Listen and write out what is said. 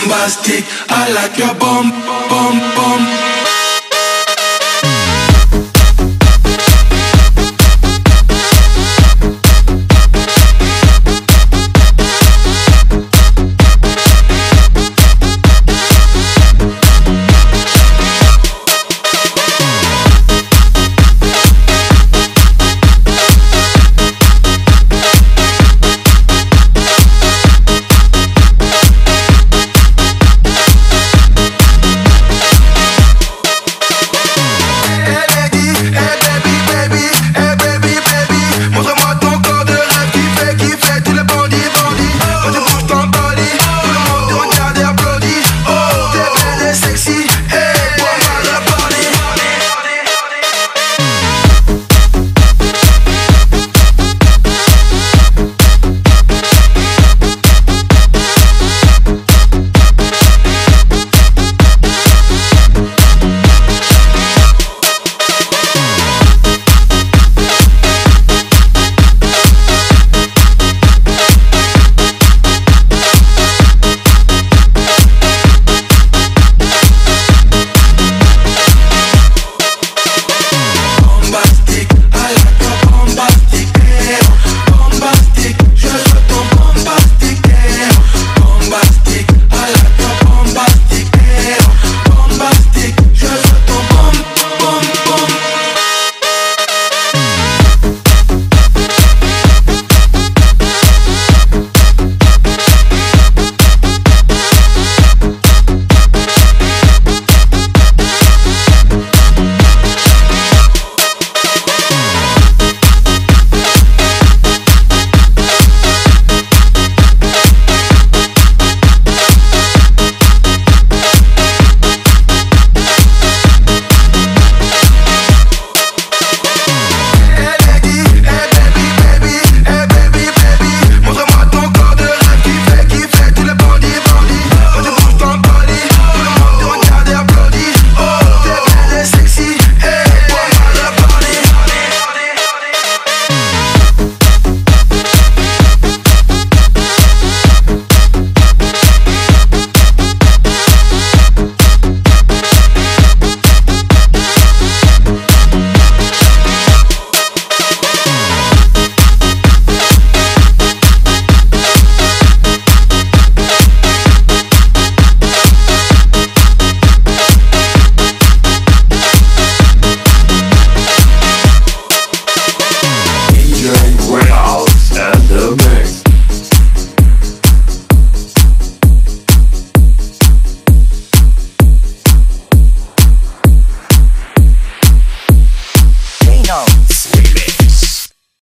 bombastic. I like your bomb, bomb, bomb.